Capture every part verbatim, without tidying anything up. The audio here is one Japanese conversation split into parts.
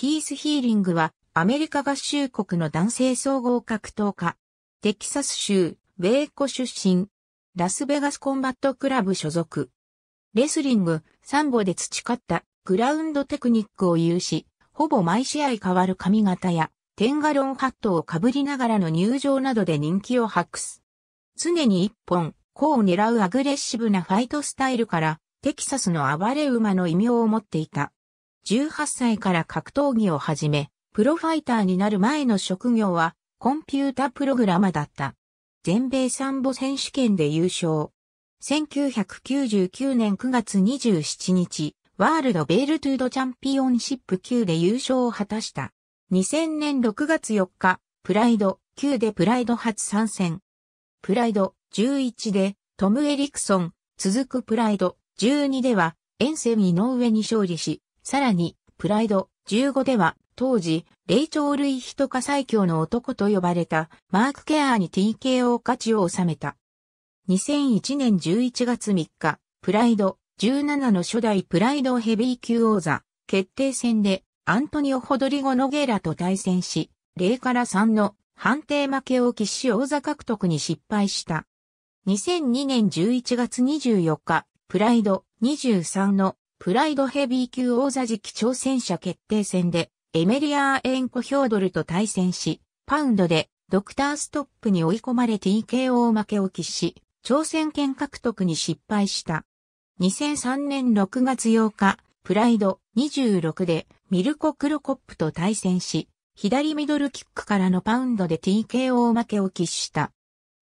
ヒース・ヒーリングはアメリカ合衆国の男性総合格闘家。テキサス州ウェーコ出身。ラスベガスコンバットクラブ所属。レスリング、サンボで培ったグラウンドテクニックを有し、ほぼ毎試合変わる髪型やテンガロンハットを被りながらの入場などで人気を博す。常に一本、個を狙うアグレッシブなファイトスタイルから、テキサスの暴れ馬の異名を持っていた。じゅうはっさいから格闘技を始め、プロファイターになる前の職業はコンピュータプログラマーだった。全米サンボ選手権で優勝。せんきゅうひゃくきゅうじゅうきゅうねんくがつにじゅうしちにち、ワールド・ヴェール・トゥード・チャンピオンシップ級で優勝を果たした。にせんねんろくがつよっか、プライドきゅうでプライド初参戦。プライドじゅういちでトム・エリクソン、続くプライドじゅうにではエンセン井上に勝利し、さらにプライドじゅうごでは当時、霊長類ヒト科最強の男と呼ばれたマーク・ケアーに ティーケーオー 勝ちを収めた。にせんいちねんじゅういちがつみっか、プライドじゅうななの初代プライドヘビー級王座決定戦でアントニオ・ホドリゴ・ノゲラと対戦し、ゼロからさんの判定負けを喫し王座獲得に失敗した。にせんにねんじゅういちがつにじゅうよっか、プライドにじゅうさんのプライドヘビー級王座次期挑戦者決定戦でエメリアーエンコ・ヒョードルと対戦し、パウンドでドクターストップに追い込まれ ティーケーオー 負けを喫し、挑戦権獲得に失敗した。にせんさんねんろくがつようか、プライドにじゅうろくでミルコ・クロコップと対戦し、左ミドルキックからのパウンドで ティーケーオー 負けを喫した。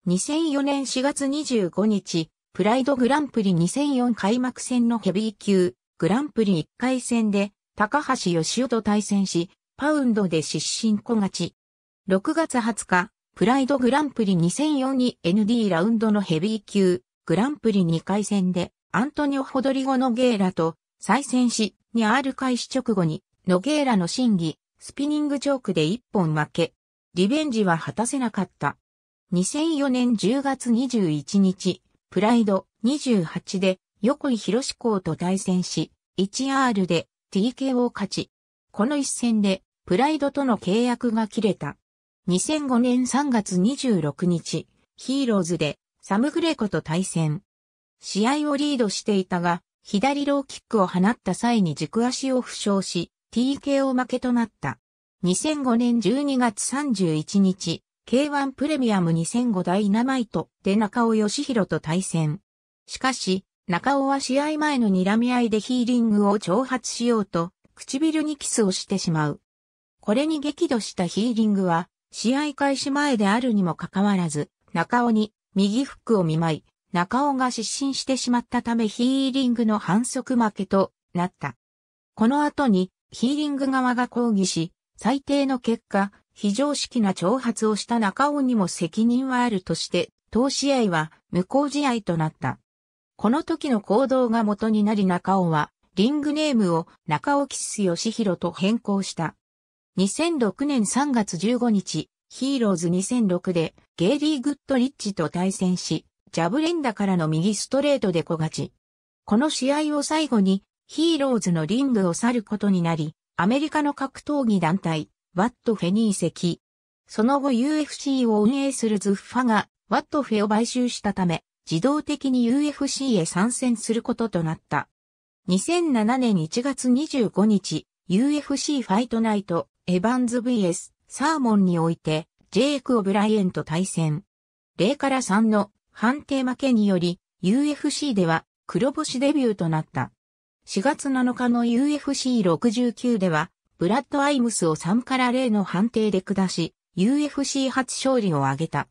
にせんよねんしがつにじゅうごにち、プライドグランプリにせんよん開幕戦のヘビー級グランプリいっかいせんで、高橋義雄と対戦し、パウンドで失神小勝ち。ろくがつはつか、プライドグランプリにせんよんに エヌディー ラウンドのヘビー級、グランプリにかいせんで、アントニオ・ホドリゴ・ノゲーラと再戦し、にアール 開始直後に、ノゲーラの審議、スピニングチョークでいっぽん負け、リベンジは果たせなかった。にせんよねんじゅうがつにじゅういちにち、プライドにじゅうはちで、横井博志公と対戦し、いちアール で、ティーケーオー 勝ち。この一戦で、プライドとの契約が切れた。にせんごねんさんがつにじゅうろくにち、ヒーローズで、サム・グレコと対戦。試合をリードしていたが、左ローキックを放った際に軸足を負傷し、ティーケーオー 負けとなった。にせんごねんじゅうにがつさんじゅういちにち、ケーワン プレミアムにせんごダイナマイトで中尾義弘と対戦。しかし、中尾は試合前の睨み合いでヒーリングを挑発しようと、唇にキスをしてしまう。これに激怒したヒーリングは、試合開始前であるにもかかわらず、中尾に右フックを見舞い、中尾が失神してしまったためヒーリングの反則負けとなった。この後にヒーリング側が抗議し、最低の結果、非常識な挑発をした中尾にも責任はあるとして、当試合は無効試合となった。この時の行動が元になり中尾は、リングネームを中尾キス義弘と変更した。にせんろくねんさんがつじゅうごにち、ヒーローズにせんろくで、ゲイリー・グッドリッチと対戦し、ジャブ連打からの右ストレートで小勝ち。この試合を最後に、ヒーローズのリングを去ることになり、アメリカの格闘技団体、ワット・フェに移籍。その後 ユーエフシー を運営するズッファが、ワット・フェを買収したため、自動的に ユーエフシー へ参戦することとなった。にせんななねんいちがつにじゅうごにち、ユーエフシー ファイトナイト、エバンズ ブイエス、サーモンにおいて、ジェイク・オブライエンと対戦。ゼロからさんの判定負けにより、ユーエフシー では黒星デビューとなった。しがつなのかの ユーエフシーろくじゅうきゅう では、ブラッド・アイムスをさんからゼロの判定で下し、ユーエフシー 初勝利を挙げた。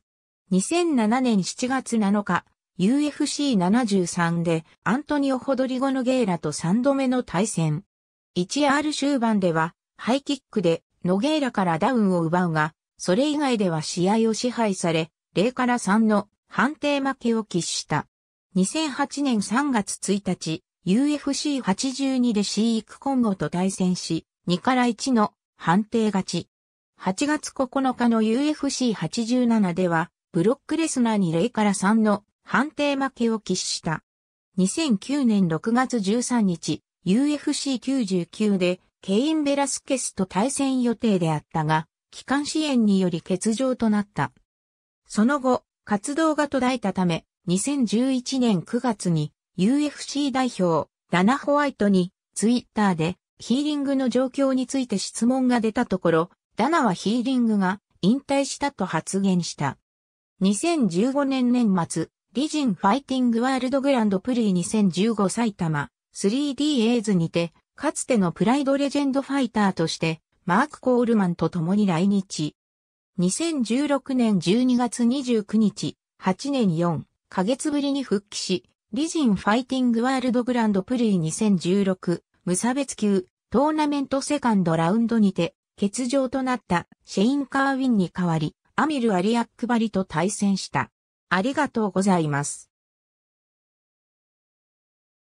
にせんななねんしちがつなのか、ユーエフシーななじゅうさん でアントニオ・ホドリゴ・ノゲーラとさんどめの対戦。いちアール 終盤ではハイキックでノゲーラからダウンを奪うが、それ以外では試合を支配され、ゼロからさんの判定負けを喫した。にせんはちねんさんがつついたち、ユーエフシーはちじゅうに でシーイクコンゴと対戦し、にからいちの判定勝ち。はちがつここのかの ユーエフシーはちじゅうなな では、ブロックレスナーにゼロからさんの判定負けを喫した。にせんきゅうねんろくがつじゅうさんにち、ユーエフシーきゅうじゅうきゅう でケイン・ベラスケスと対戦予定であったが、気管支炎により欠場となった。その後、活動が途絶えたため、にせんじゅういちねんくがつに ユーエフシー 代表、ダナ・ホワイトに、ツイッターで、ヒーリングの状況について質問が出たところ、ダナはヒーリングが引退したと発言した。にせんじゅうごねんねんまつ、リジンファイティングワールドグランドプリにせんじゅうご埼玉 スリーディーエーズ にて、かつてのプライドレジェンドファイターとして、マーク・コールマンと共に来日。にせんじゅうろくねんじゅうにがつにじゅうくにち、はちねんよんかげつぶりに復帰し、リジンファイティングワールドグランドプリにせんじゅうろく無差別級トーナメントセカンドラウンドにて、欠場となったシェイン・カーウィンに代わり、アミル・アリアックバリと対戦した。ありがとうございます。